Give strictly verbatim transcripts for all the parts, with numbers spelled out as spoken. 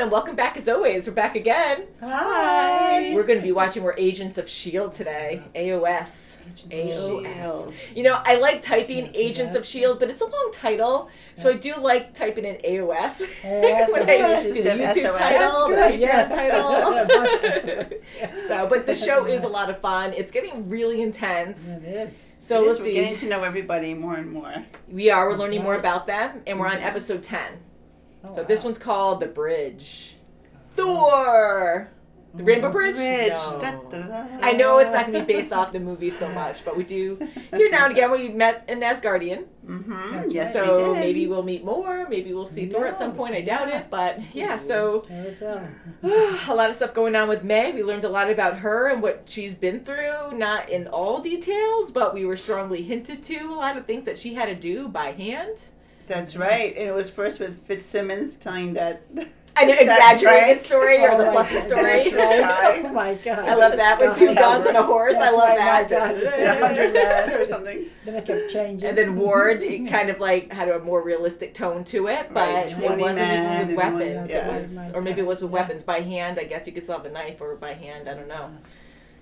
everyone, and welcome back as always. We're back again. Hi. We're going to be watching more Agents of S H I E L D today. A O S. Agents A O S. You know, I like typing Agents of S H I E L D, but it's a long title, so I do like typing in A O S. When I do the YouTube title, the Patreon title. So, but the show is a lot of fun. It's getting really intense. It is. So let's see. We're getting to know everybody more and more. We are. We're learning more about them, and we're on episode ten. Oh, so wow. This one's called The Bridge. Thor! The Rainbow Bridge? Bridge. No. Da, da, da. I know it's not going to be based off the movie so much, but we do, here now and again, we met an Asgardian. Mm-hmm. Yes, so we maybe we'll meet more, maybe we'll see no, Thor at some point, I doubt yeah. it, but yeah, so a lot of stuff going on with May. We learned a lot about her and what she's been through, not in all details, but we were strongly hinted to a lot of things that she had to do by hand. That's right. And it was first with Fitzsimmons telling that an exaggerated story or oh the fluffy story. Oh my God. I love that. With two guns on a horse. That's I love that. Under that or something. Then I kept changing. And then Ward kind of like had a more realistic tone to it, but right. it wasn't even with weapons. Yeah. It was, or maybe it was with yeah. weapons by hand. I guess you could still have a knife or by hand. I don't know.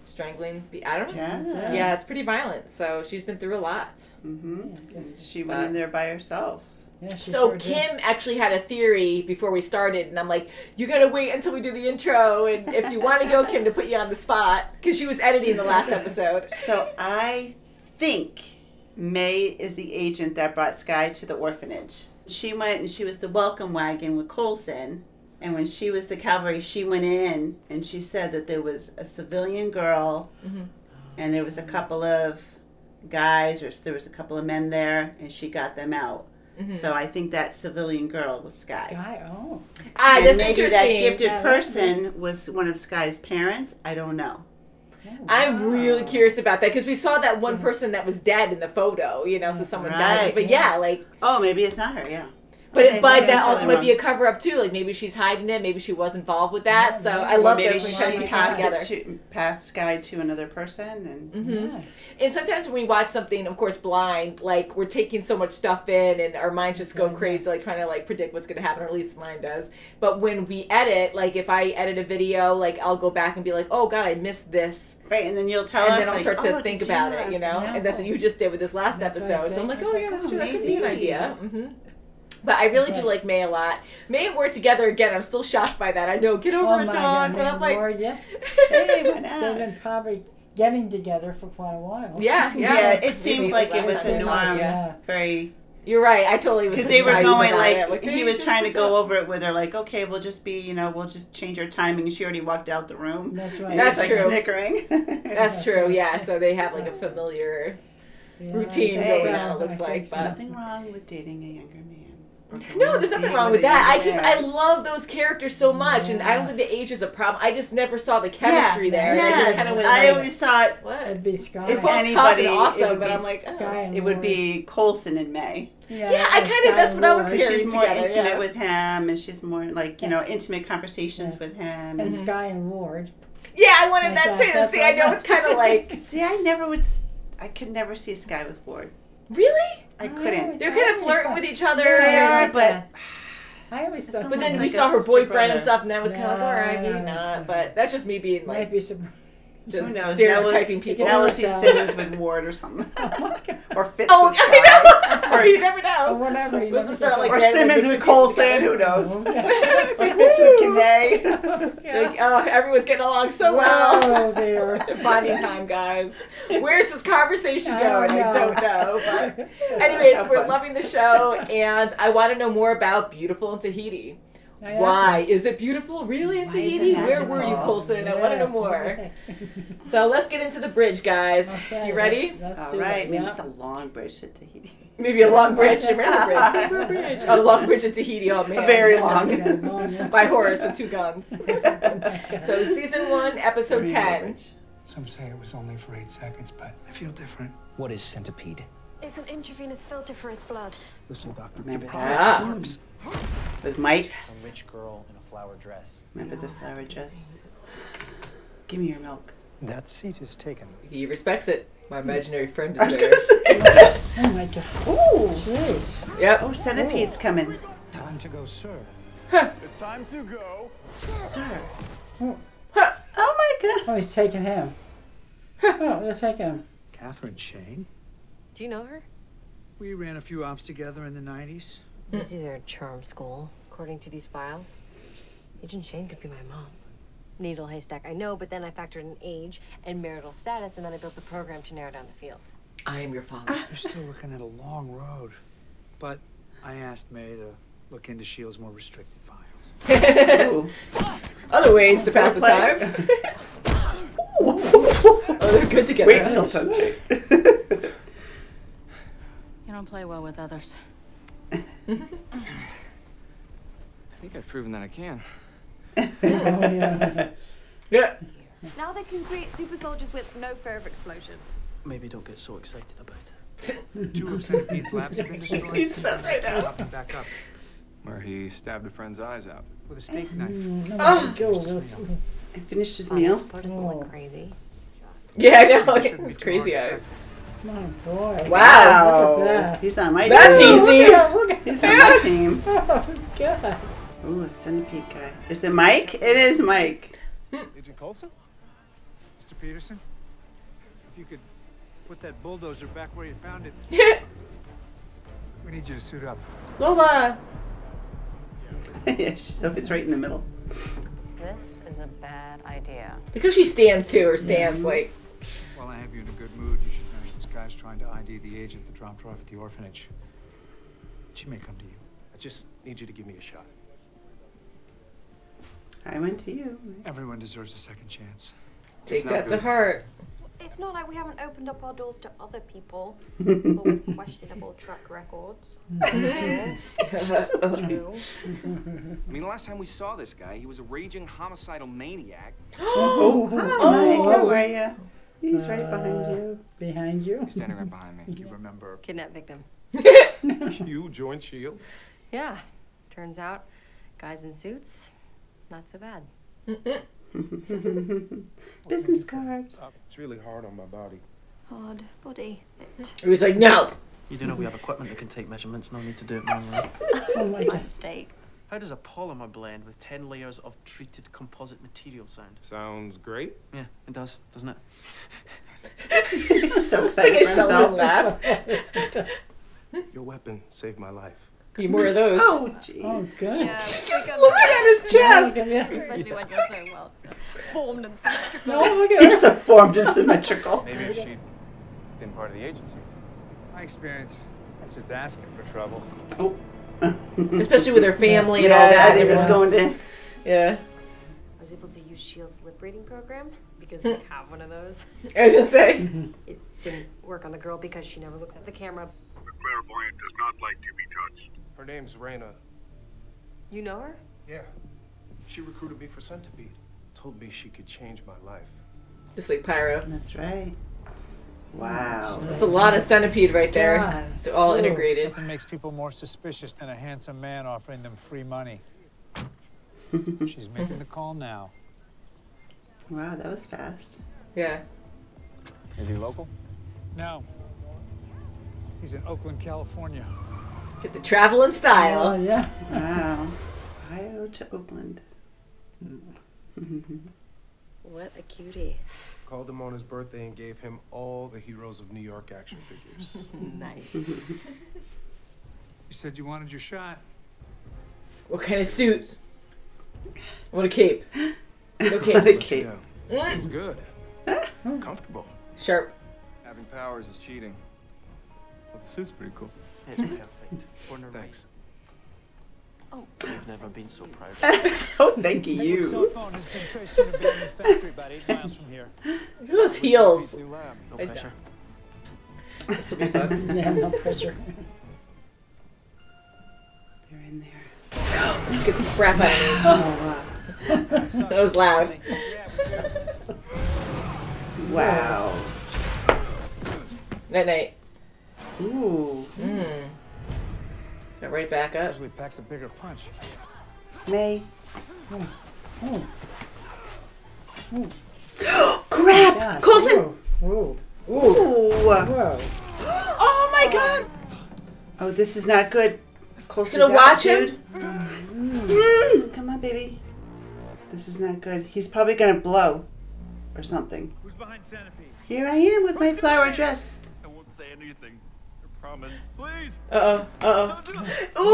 Strangling, I don't know. Yeah. yeah, it's pretty violent. So she's been through a lot. Mm-hmm. She went but, in there by herself. Yeah, so sure Kim did. actually had a theory before we started, and I'm like, you gotta wait until we do the intro, and if you want to go, Kim, to put you on the spot, because she was editing the last episode. So I think May is the agent that brought Skye to the orphanage. She went and she was the welcome wagon with Coulson, and when she was the cavalry, she went in and she said that there was a civilian girl, mm-hmm. and there was a couple of guys, or there was a couple of men there, and she got them out. Mm-hmm. So I think that civilian girl was Skye. Skye, oh. Ah, and that's maybe interesting. That gifted yeah, person was one of Skye's parents. I don't know. Oh, wow. I'm really curious about that because we saw that one person that was dead in the photo, you know, so someone right. died. But yeah. yeah, like. Oh, maybe it's not her, yeah. But, okay, it, but that also might be a cover up too. Like maybe she's hiding it. Maybe she was involved with that. Yeah, so maybe. I love this. Maybe she passed it to, passed Skye to another person. And mm-hmm. yeah. and sometimes when we watch something, of course, blind, like we're taking so much stuff in, and our minds just go crazy, like trying to like predict what's going to happen. Or at least mine does. But when we edit, like if I edit a video, like I'll go back and be like, oh God, I missed this. Right, and then you'll tell. And us, then I'll like, start to oh, think about it, you know. No. And that's what you just did with this last that's episode. So I'm like, oh like, yeah, that's oh, true. That could be an idea. Mm-hmm. But I really okay. do like May a lot. May and Ward together again. I'm still shocked by that. I know. Get over oh it, Dawn. But I'm like, Ward, yeah. hey, why not? They've been probably getting together for quite a while. Yeah, yeah. yeah it seemed like it was a norm. Um, yeah. Very. You're right. I totally was. Because they were going like, like he was trying to go over it where they're like, okay, we'll just be, you know, we'll just change our timing. And she already walked out the room. That's right. And that's true. Like snickering. That's true. Yeah. So they have like a familiar yeah. routine yeah. going yeah. on. It looks I like. But nothing wrong with dating a younger man. No, there's nothing wrong with that. I just, I love those characters so much, yeah. and I don't think the age is a problem. I just never saw the chemistry yeah. there. Yes. Just kind of went like, I always thought what? it'd be Skye. It felt tough and awesome, but I'm like, oh. it would be Coulson and May. Yeah, yeah I kind of, that's what I was hearing. She's more together, intimate yeah. with him, and she's more like, you know, intimate conversations yes. with him. And mm-hmm. Skye and Ward. Yeah, I wanted I that too. See, I know it's kind of like. See, I never would, I could never see Skye with Ward. Really? I couldn't. I They're kind of flirting with each other. They are, but I always thought. But then we like saw her boyfriend brother. and stuff, and that was no, kind of like, all right, maybe not. But that's just me being like, be some, just stereotyping people. Now let's see Simmons with Ward or something, oh my God. or Fitz. Oh, with I know. or you never know. Or whatever. You never start, like, or Simmons with Coulson. Who knows? Or Fitz with Kinney. It's like, oh, everyone's getting along so well. Oh, there. Bonding time, guys. Where's this conversation going? I don't know. I don't know but anyways, we're loving the show, and I want to know more about Beautiful in Tahiti. I Why is it beautiful? Really in Why Tahiti? Where were you, Coulson? Yes, I want to know more. So let's get into the bridge, guys. Okay, you ready? Let's, let's All do right. It. Maybe yeah. it's a long bridge to Tahiti. Maybe a long bridge to Rainbow Bridge. A long bridge in Tahiti. Oh, man. A very long. By Horace with two guns. Oh so season one, episode ten. Some say it was only for eight seconds, but I feel different. What is Centipede? It's an intravenous filter for its blood. Listen, Doctor. Remember that? Yeah. Works. With Mike. Yes. A rich girl in a flower dress. Remember the flower dress? Give me your milk. That seat is taken. He respects it. My imaginary friend is I was there. Gonna say that. Oh my God. Oh, jeez. Yep. Oh, Centipede's coming. Time to go, sir. Huh. Time to go. Sir. Oh, oh my god. Oh, he's taking him. Oh, they're taking him. Catherine Chang? Do you know her? We ran a few ops together in the nineties. It's either a charm school, according to these files. Agent Chang could be my mom. Needle haystack, I know, but then I factored in age and marital status, and then I built a program to narrow down the field. I am your father. You're still looking at a long road. But I asked May to look into S H I E L D's more restricted files. Other ways to pass the time. Oh, they're good together. Wait until tonight. You don't play well with others. I think I've proven that I can. Oh, yeah. Yeah. Now they can create super soldiers with no fear of explosion. Maybe don't get so excited about it. Two of Centipede's labs have been destroyed. He's so right now. Back up. Where he stabbed a friend's eyes out with a steak knife. Mm, oh, oh. I finished his meal. Oh, doesn't oh. look crazy. Yeah, I know. It's crazy eyes. My boy. Wow. Wow. He's on my That's team. That's easy. Look at, look at He's that. on my team. Oh, God. Ooh, a Centipede guy. Is it Mike? It is Mike. Agent Coulson? Mister Peterson? If you could put that bulldozer back where you found it. Yeah. We need you to suit up. Lola! Yeah, she's always right in the middle. This is a bad idea. Because she stands too, or stands yeah. like... While I have you in a good mood, you should know this guy's trying to I D the agent that dropped her off at the orphanage. She may come to you. I just need you to give me a shot. I went to you. Everyone deserves a second chance. Take that good. to heart. It's not like we haven't opened up our doors to other people, people with questionable track records. Yeah. So true. I mean, last time we saw this guy, he was a raging homicidal maniac. Oh, hi, Mike. How are you? He's uh, right behind you. Behind you? He's standing right behind me. You yeah. remember? Kidnap victim. You joined S H I E L D? Yeah. Turns out, guys in suits. Not so bad. Business cards. It's really hard on my body. Hard body. He was like, no. You do know we have equipment that can take measurements. No need to do it manually. Oh my God. Mistake. How does a polymer blend with ten layers of treated composite material sound? Sounds great. Yeah, it does, doesn't it? So excited for himself. Laugh. Your weapon saved my life. Need more of those. Oh, jeez. Oh, good. Yeah, She's just looking at his chest. Yeah. Especially when you're so well formed and symmetrical. Oh, my God. You're so formed and symmetrical. Maybe if she'd been part of the agency. My experience, that's just asking for trouble. Oh. Especially with her family yeah. and all yeah, that. If it's going to. Yeah. I was able to use S H I E L D's lip reading program because we have one of those. I was going to say. It didn't work on the girl because she never looks at the camera. The clairvoyant does not like to be touched. Her name's Raina. You know her? Yeah. She recruited me for Centipede. Told me she could change my life. Just like Pyro. That's right. Wow. That's a lot of Centipede right there. God. It's all Ooh. integrated. Nothing makes people more suspicious than a handsome man offering them free money. She's making the call now. Wow, that was fast. Yeah. Is he local? No. He's in Oakland, California. Get the travel in style. Oh, yeah. Wow. Ohio to Oakland. What a cutie. Called him on his birthday and gave him all the Heroes of New York action figures. Nice. You said you wanted your shot. What kind of suit? What a cape. No cape. What a cape. It's good. Comfortable. Sharp. Having powers is cheating. But the suit's pretty cool. It's perfect. Born and raised. Oh. I've never been so proud. Oh, thank you. His cell phone has been traced to an abandoned factory about eight miles from here. Look at those heels. No pressure. This will be fun. Yeah, no pressure. They're in there. Let's get the crap out of me. That was loud. Wow. Night night. Ooh. Mm. Got right back up. Usually packs a bigger punch. May. Oh. Oh. Oh. Crap! Coulson! Ooh. Ooh. Ooh. Oh my God! Oh, this is not good. Coulson's gonna watch him. Mm. Mm. Come on, baby. This is not good. He's probably gonna blow or something. Who's behind Centipede? Here I am with my flower dress. I won't say anything. I promise. Please. Uh oh. Uh oh.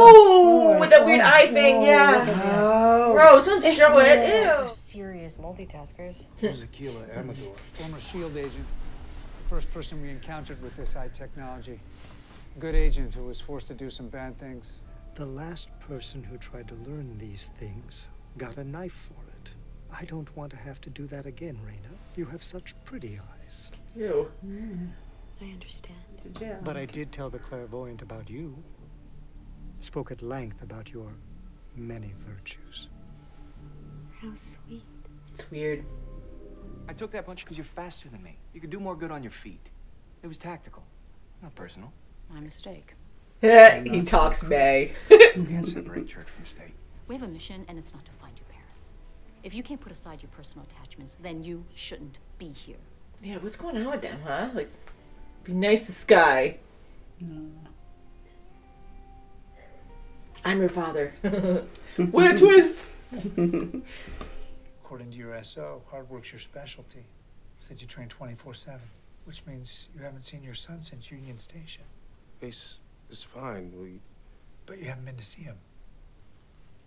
Ooh, with that weird eye thing. Yeah. Oh. Gross. Don't show it. Ew. They're serious multitaskers. This is Aquila Amador, former S H I E L D agent. First person we encountered with this high technology. Good agent who was forced to do some bad things. The last person who tried to learn these things got a knife for it. I don't want to have to do that again, Raina. You have such pretty eyes. Ew. Mm. I understand. But I did tell the clairvoyant about you. Spoke at length about your many virtues. How sweet. It's weird. I took that punch because you're faster than me. You could do more good on your feet. It was tactical, not personal. My mistake. He talks May. You can't separate church from state. We have a mission, and it's not to find your parents. If you can't put aside your personal attachments, then you shouldn't be here. Yeah, what's going on with them, huh? Like, be nice to Sky. Mm. I'm your father. What a twist! According to your S O, hard work's your specialty. Said you train twenty-four seven, which means you haven't seen your son since Union Station. Ace is fine. We... But you haven't been to see him.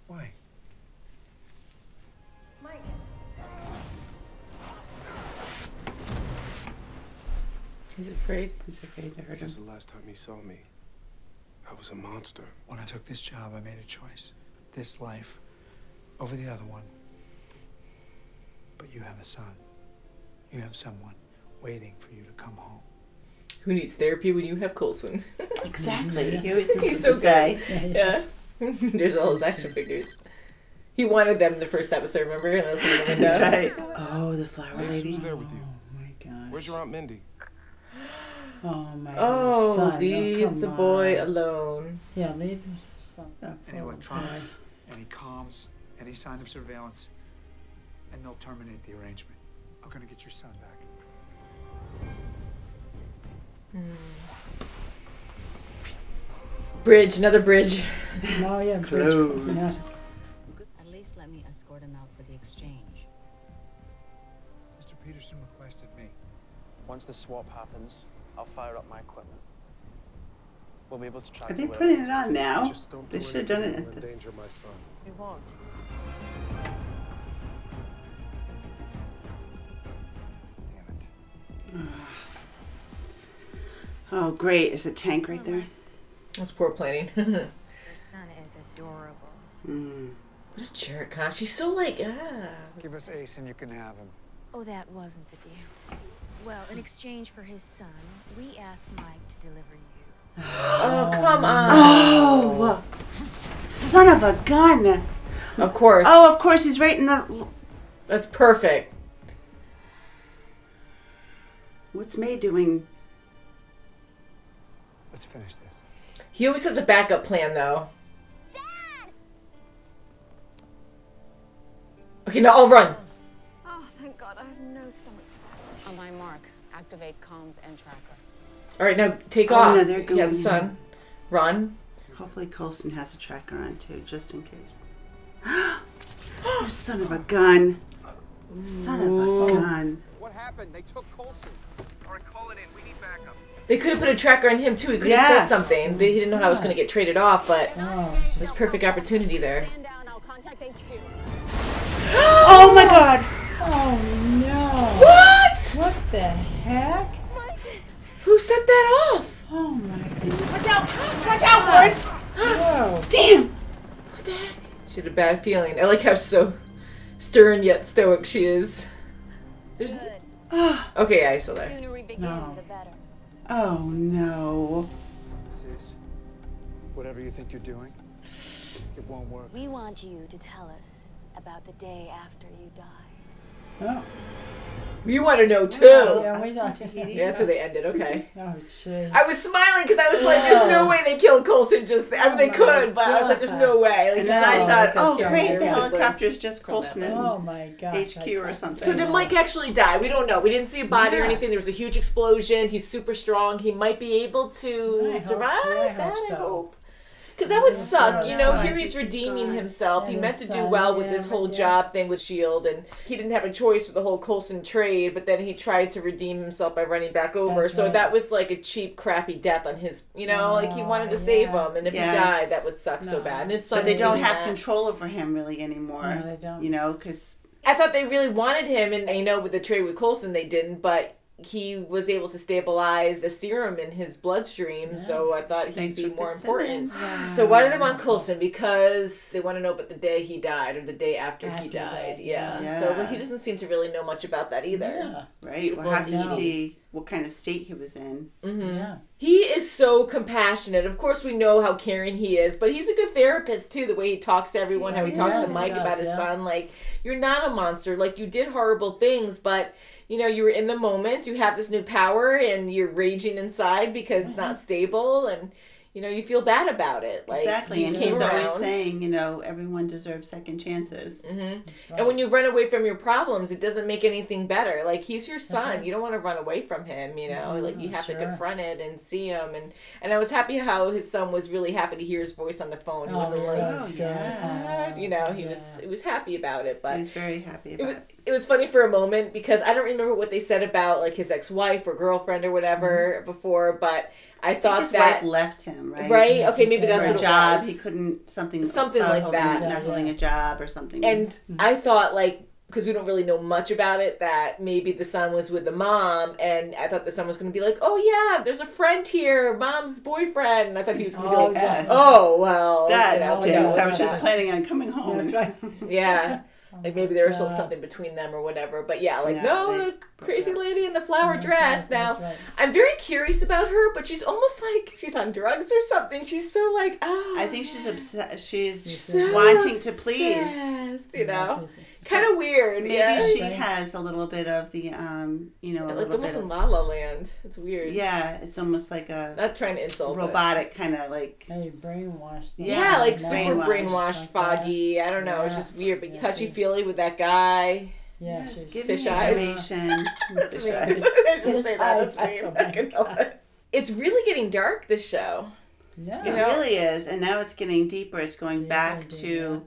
Why? Mike. He's afraid. He's afraid to hurt him. Because the last time he saw me, I was a monster. When I took this job, I made a choice. This life over the other one. But you have a son. You have someone waiting for you to come home. Who needs therapy when you have Coulson? Exactly. He always needs to say. Yeah. There's all his action figures. He wanted them in the first episode, remember? And that's, that's right. Oh, the flower yes, lady. Who's there with you? Oh my gosh. Where's your Aunt Mindy? Oh my oh, son. Leaves oh, the on. Boy alone. Yeah, leave him something. Any electronics, any comms, any sign of surveillance. And they'll terminate the arrangement. I'm gonna get your son back. Mm. Bridge, another bridge. No, yeah, it's bridge. Closed. Yeah. At least let me escort him out for the exchange. Mister Peterson requested me. Once the swap happens, I'll fire up my equipment. We'll be able to try. Are they putting it on now? Just don't do they should have done it. At the... Endanger my son. We won't. Oh, great. Is a tank right there? That's poor planning. Your son is adorable. Mm. What a jerk, huh? She's so like, ah. Give us Ace and you can have him. Oh, that wasn't the deal. Well, in exchange for his son, we asked Mike to deliver you. Oh, come on. Oh! Son of a gun. Of course. Oh, of course. He's right in the... That's perfect. What's May doing? Let's finish this. He always has a backup plan, though. Dad! Okay, now I'll run. Oh, thank God. I have no stomach. On my mark, activate comms and tracker. All right, now take oh, off. No, they're going yeah, the sun. Run. Hopefully Coulson has a tracker on, too, just in case. Oh, son of a gun. Ooh. Son of a gun. What happened? They took Coulson. All right, call it in. We need backup. They could have put a tracker on him, too. He could yeah. have said something. They, he didn't know how I was going to get traded off, but oh. it was perfect opportunity there. Stand down, I'll contact H Q. Oh, my God. Oh, no. What? What the heck? Who set that off? Oh, my God. Watch out. Watch out, Marge. Whoa. Damn. What the heck? She had a bad feeling. I like how so stern yet stoic she is. There's... Okay, yeah, I saw that. The sooner we begin, no. the better. Oh no. This is whatever you think you're doing, it won't work. We want you to tell us about the day after you died. Oh. We want to know too. Yeah, we know. Tahiti. Yeah, that's where they ended, okay. Oh jeez. I was smiling because I was like, there's no way they killed Coulson just there. I mean, they could, but I was like, there's no way. Like, no. I thought, oh, oh great, the helicopter is just Coulson. Oh my God. H Q or something. So did Mike actually die? We don't know. We didn't see a body yeah. or anything. There was a huge explosion. He's super strong. He might be able to I survive. Hope, yeah, I that, hope so. I hope. Because that would suck, you know. Here he's redeeming himself. He meant to do well with this whole job thing with S H I E L D, and he didn't have a choice with the whole Coulson trade. But then he tried to redeem himself by running back over. So that was like a cheap, crappy death on his. You know, like he wanted to save him, and if he died, that would suck so bad. And his son. But they don't have control over him really anymore. No, they don't. You know, because I thought they really wanted him, and you know, with the trade with Coulson, they didn't, but. He was able to stabilize the serum in his bloodstream, yeah. So I thought he'd Thanks be more important. Yeah. So why do they want Coulson? Because they want to know about the day he died or the day after, after he died. He died. Yeah. yeah. So well, he doesn't seem to really know much about that either. Yeah. Right. We'll have to see what kind of state he was in. Mm-hmm. Yeah. He is so compassionate. Of course, we know how caring he is, but he's a good therapist, too, the way he talks to everyone, yeah, how he yeah, talks to Mike does, about his yeah. son. Like, you're not a monster. Like, you did horrible things, but... You know, you were in the moment, you have this new power, and you're raging inside because it's not stable, and, you know, you feel bad about it. Like, exactly, and he's always saying, you know, everyone deserves second chances. Mm-hmm. Right. And when you run away from your problems, it doesn't make anything better. Like, he's your son. Right. You don't want to run away from him, you know. Mm-hmm. Like, you have sure. to confront it and see him. And, and I was happy how his son was really happy to hear his voice on the phone. He oh, wasn't like, oh, yeah. you know, he yeah. was He was happy about it. But he was very happy about it. Was, It was funny for a moment because I don't remember what they said about like his ex-wife or girlfriend or whatever mm-hmm. before, but I, I thought think his that wife left him, right? Right? Okay, maybe that's or what a job. It was. He couldn't something something like that, not yeah. holding a job or something. And mm-hmm. I thought like. Because we don't really know much about it, that maybe the son was with the mom, and I thought the son was going to be like, oh, yeah, there's a friend here, mom's boyfriend. And I thought he was going to oh, be like, yes. oh, well. That stinks. I was just planning on coming home. Yeah. Like maybe there was still something between them or whatever. But yeah, like, yeah, no, they, the crazy lady in the flower dress. Now, right. I'm very curious about her, but she's almost like she's on drugs or something. She's so like, oh. I think she's obsessed. She's, she's so wanting obsessed, to please. You know? Yeah, kind of weird. Maybe yeah. she has a little bit of the, um, you know, a yeah, like little almost bit in La La Land. It's weird. Yeah, it's almost like a not trying to insult robotic kind of like. Yeah, you're brainwashed. Yeah, yeah, like super brainwashed, brainwashed foggy. I don't know. Yeah. It's just weird, but yeah, touchy feely with that guy. Yeah, yes, she's fish eyes. That's fish weird. Eyes. I shouldn't say that. That's weird. I can help it. It's really getting dark. This show. Yeah, you know? It really is, and now it's getting deeper. It's going yeah, back do, to. Yeah.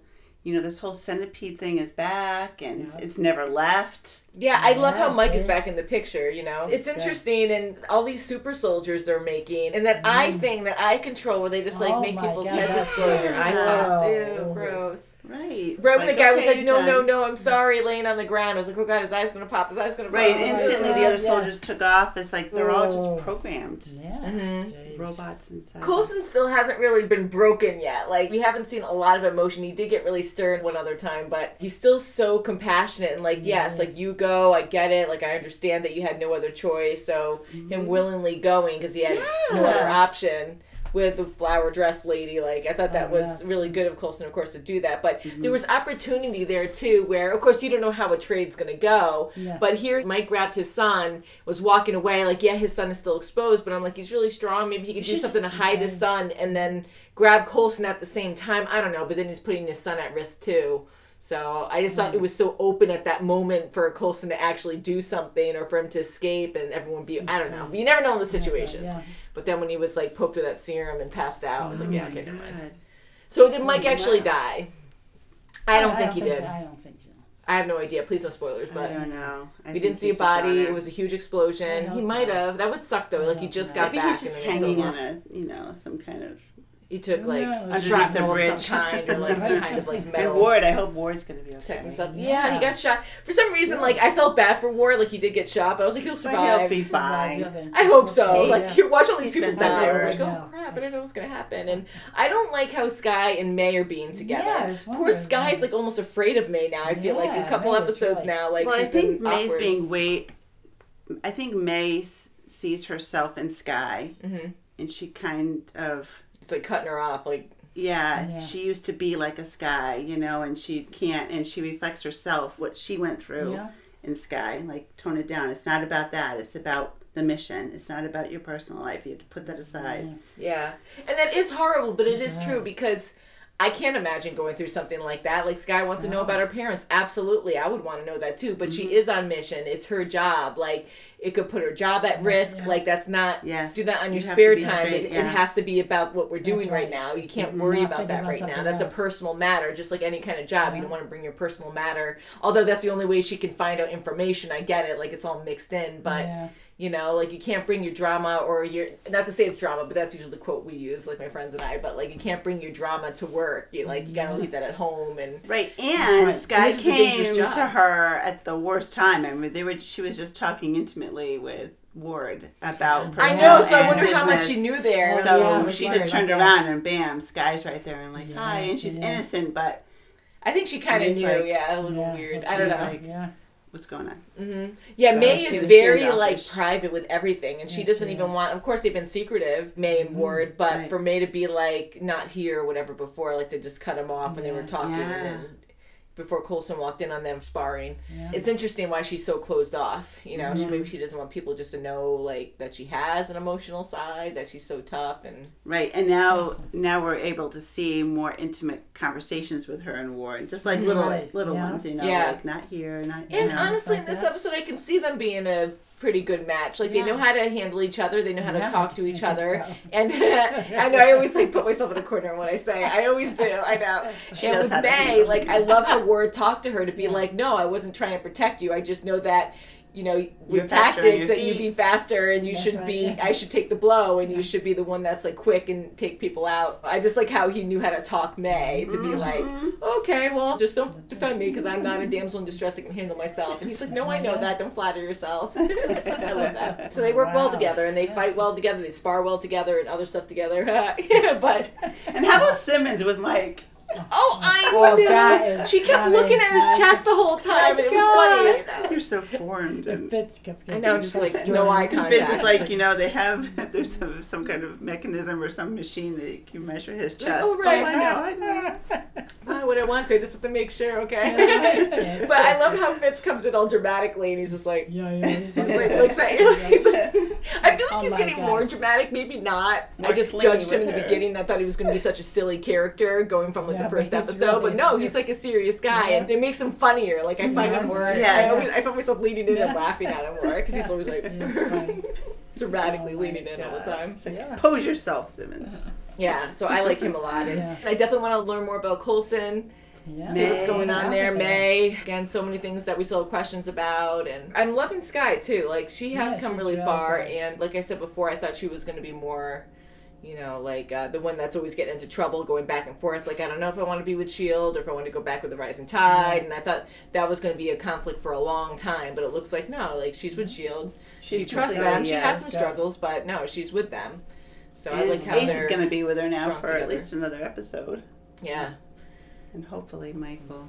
You know, this whole centipede thing is back, and yeah. it's never left. Yeah, I yeah, love how Mike dude. is back in the picture, you know. It's interesting, yeah. and all these super soldiers they're making, and that mm. eye thing, that eye control, where they just, like, oh make people's God. heads explode, their eye pops. Ew, gross. Right. Right when like, the guy okay, was like, no, done. no, no, I'm sorry, laying on the ground. I was like, oh, God, his eye's going to pop, his eye's going to pop. Right, instantly the other soldiers yes. took off. It's like they're Ooh. all just programmed. Yeah. Mm-hmm. Robots inside. Coulson still hasn't really been broken yet. Like, we haven't seen a lot of emotion. He did get really stern one other time, but he's still so compassionate and like, yes, yes like, you go, I get it. Like, I understand that you had no other choice. So, mm-hmm. him willingly going because he had yeah. no other option with the flower dress lady. Like, I thought that oh, was yeah. really good of Coulson, of course, to do that. But mm-hmm. there was opportunity there, too, where, of course, you don't know how a trade's going to go. Yeah. But here, Mike grabbed his son, was walking away. Like, yeah, his son is still exposed, but I'm like, he's really strong. Maybe he could do something to hide his son and then grab Coulson at the same time. I don't know. But then he's putting his son at risk, too. So I just thought it was so open at that moment for Coulson to actually do something or for him to escape and everyone be, I don't know. You never know in the situations. Yeah, yeah. But then when he was like poked with that serum and passed out, I was like, yeah, okay, never mind. So did Mike actually die? I don't think he did. I don't think so. I have no idea. Please no spoilers. But I don't know. We didn't see a body. It was a huge explosion. He might have. That would suck though. Like he just got back. Maybe he's just hanging on a, you know, some kind of... He took, like, yeah, shrapnel of some kind or, like, some kind of, like, metal. And Ward, I hope Ward's going to be okay. Himself. Yeah, yeah, he got shot. For some reason, yeah. like, I felt bad for Ward. Like, he did get shot, but I was like, he'll survive. He'll be fine. I hope okay, so. Yeah. Like, you watch all these He's people die. I'm like, oh, crap, I didn't know what's going to happen. And I don't like how Skye and May are being together. Yeah, poor Skye's, like, almost afraid of May now. I feel yeah, like a couple May episodes right. now, like, well, she's I think May's awkward. being way... I think May sees herself in Skye, mm-hmm. and she kind of... It's like cutting her off, like yeah, yeah. She used to be like a Skye, you know, and she can't, and she reflects herself what she went through yeah. in Skye. Like tone it down. It's not about that. It's about the mission. It's not about your personal life. You have to put that aside. Yeah, yeah. And that is horrible, but it is yeah. true because I can't imagine going through something like that. Like, Skye wants no. to know about her parents. Absolutely. I would want to know that, too. But mm-hmm. she is on mission. It's her job. Like, it could put her job at risk. Yeah. Like, that's not... Yes. Do that on you your spare time. Straight, it, yeah. it has to be about what we're doing right. right now. You can't You're worry about that about right now. That's else. a personal matter, just like any kind of job. Yeah. You don't want to bring your personal matter. Although that's the only way she can find out information. I get it. Like, it's all mixed in. But... Yeah. You know, like, you can't bring your drama or your, not to say it's drama, but that's usually the quote we use, like, my friends and I, but, like, you can't bring your drama to work. You, like, you gotta leave that at home. And Right, and Skye came to her at the worst time. I mean, they were, she was just talking intimately with Ward about personal I know, so I wonder business. how much she knew there. So yeah, she just turned like around and bam, Skye's right there and, like, yeah, hi, and she's yeah. innocent, but. I think she kind of knew, like, yeah, a little yeah, weird. I don't know. Like, yeah. What's going on? Mm-hmm. Yeah, so May is very, like, private with everything, and yeah, she doesn't she even is. want... Of course, they've been secretive, May and mm-hmm. Ward, but right. for May to be, like, not here or whatever before, like, to just cut them off yeah. when they were talking yeah. and before Coulson walked in on them sparring. Yeah. It's interesting why she's so closed off, you know? Yeah. She, maybe she doesn't want people just to know, like, that she has an emotional side, that she's so tough, and... Right, and now awesome. now we're able to see more intimate conversations with her and Ward, just like little right. little yeah. ones, you know, yeah. like not here, not here. And know, honestly, like in this that. episode, I can see them being a pretty good match. Like, yeah. they know how to handle each other. They know how yeah, to talk to each I other. So. And uh, I know I always, like, put myself in a corner when I say I always do. I know. She and knows with how May, to like, I love how Ward talked to her to be yeah. like, no, I wasn't trying to protect you. I just know that, you know, with tactics that you be faster and you that's should right, be, yeah. I should take the blow and yeah. you should be the one that's, like, quick and take people out. I just like how he knew how to talk May to be mm-hmm. like, okay, well, just don't defend me because I'm not a damsel in distress. I can handle myself. And he's like, no, I know that. Don't flatter yourself. I love that. So they work wow. well together and they fight well together. They spar well together and other stuff together. But and how about Simmons with Mike? Oh, I well, knew. She kept funny. looking at his that chest the whole time. It was funny. You're so formed. And Fitz kept I know, just like Fitz no eye contact. Fitz is like, you know, they have, there's some, some kind of mechanism or some machine that you measure his chest. Oh, right. Oh, I know. I know. Why would I want to? I just have to make sure, okay? But I love how Fitz comes in all dramatically and he's just like, yeah, yeah. He's like, looks at you. I feel like oh he's getting God. more dramatic. Maybe not. More I just judged him in the her. beginning. I thought he was going to be such a silly character going from, like, yeah, the first episode, really but no, he's like a serious guy, yeah. and it makes him funnier. Like, I find yeah. him more, yeah. I, always, I find myself leaning in yeah. and laughing at him more, because yeah. he's always like, dramatically oh leaning in God. all the time. So, yeah. Pose yourself, Simmons. Yeah, so I like him a lot, and yeah. I definitely want to learn more about Coulson. Yeah. See what's going on there, May. Again, so many things that we still have questions about, and I'm loving Skye too. Like, she has yeah, come really far, good. and like I said before, I thought she was going to be more, you know, like, uh, the one that's always getting into trouble, going back and forth. Like, I don't know if I want to be with S H I E L D or if I want to go back with the Rising Tide. And I thought that was going to be a conflict for a long time. But it looks like, no, like, she's with S H I E L D She's she trusts them. Yeah, she has some struggles, but, no, she's with them. So and I like how Ace is going to be with her now for together. at least another episode. Yeah. And hopefully Mike will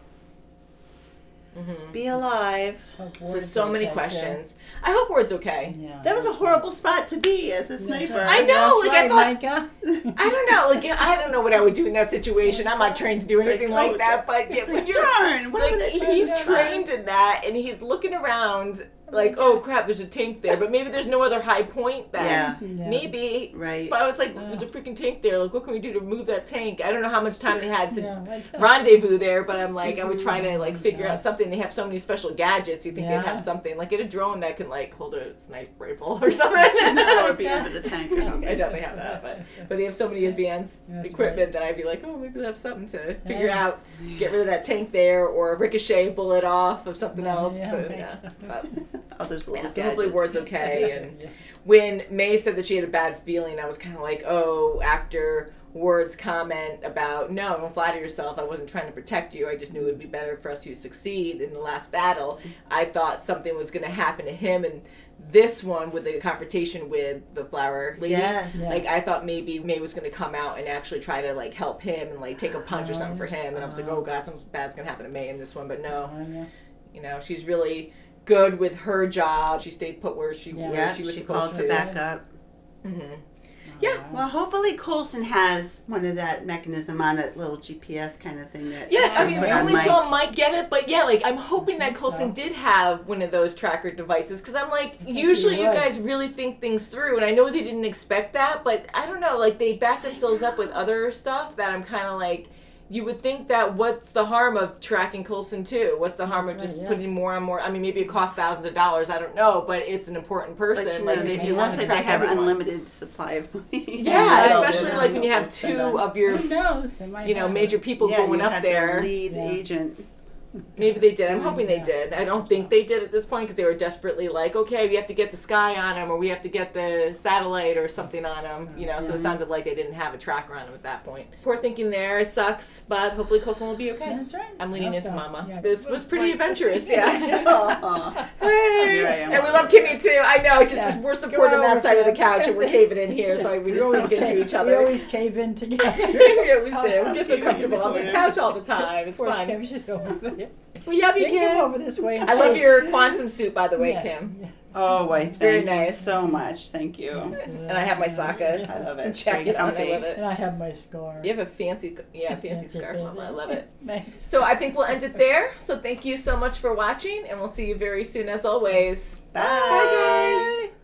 mm-hmm. be alive. So, so many okay, questions. Yeah. I hope Ward's okay. Yeah, that was a horrible spot to be as a sniper. Yeah, I know. Like, right, I thought, Micah. I don't know. Like, I don't know what I would do in that situation. I'm not trained to do it's anything like, like that. But yeah, like, darn, what like, he's trained in that, and he's looking around like, oh, crap, there's a tank there. But maybe there's no other high point then. Yeah. Yeah. Maybe. Right. But I was like, there's a freaking tank there. Like, what can we do to move that tank? I don't know how much time they had to yeah, rendezvous there, but I'm like, I would try to, like, figure yeah. out something. They have so many special gadgets. You think yeah. they'd have something. Like, get a drone that can, like, hold a sniper rifle or something. No, or be under the tank or something. I doubt they have that. But, but they have so many advanced yeah, equipment right. that I'd be like, oh, maybe they have something to figure yeah. out. Get rid of that tank there or a ricochet bullet off of something yeah, else. Yeah, to, yeah. But, oh, there's a lot yeah, of so hopefully Ward's okay. And yeah. when May said that she had a bad feeling, I was kind of like, oh, after Ward's comment about, no, don't flatter yourself, I wasn't trying to protect you, I just knew it would be better for us to succeed in the last battle. I thought something was going to happen to him, and this one with the confrontation with the flower lady, yes. yeah. like, I thought maybe May was going to come out and actually try to, like, help him and, like, take a punch uh, or something for him. And uh, I was like, oh, God, something bad's going to happen to May in this one. But no, uh, yeah. you know, she's really good with her job. She stayed put where she, yeah. where she was she supposed to. She calls her back up. Mm-hmm. Yeah. Well, hopefully Coulson has one of that mechanism on it, little G P S kind of thing. That yeah, I mean, we only Mike. saw Mike get it, but yeah, like, I'm hoping that Coulson so. did have one of those tracker devices, because I'm like, usually you guys really think things through, and I know they didn't expect that, but I don't know, like, they back themselves up with other stuff that I'm kind of like, you would think that what's the harm of tracking Coulson too? What's the harm That's of right, just yeah. putting more and more? I mean, maybe it costs thousands of dollars. I don't know, but it's an important person. But you know, like maybe you want to track they have everyone. Unlimited supply of money. Yeah, no, especially like when you have two of your, Who knows? you know, major people yeah, going up there. Lead yeah. agent. Maybe they did. I'm hoping they did. I don't think they did at this point because they were desperately like, okay, we have to get the sky on them or we have to get the satellite or something on them, you know, so it sounded like they didn't have a tracker on them at that point. Poor thinking there. It sucks, but hopefully Coulson will be okay. That's right. I'm leaning into so. Mama. Yeah. This was pretty adventurous. Yeah. Hey. And we love Kimmy, too. I know. It's just yeah. we're supporting that side of the couch and we're caving in here, so we just sink into each other. We always cave in together. We always do. It gets so comfortable on this couch all the time. It's fun. Well, yeah, you Kim. Over this way. I love your quantum suit, by the way, yes. Kim. Oh, I it's very nice. So much, thank you. And I have my socka. I love it. Jacket, and I love it. And I have my scarf. You have a fancy, yeah, fancy, fancy scarf, Mama. I love it. Thanks. So I think we'll end it there. So thank you so much for watching, and we'll see you very soon, as always. Bye, Bye guys.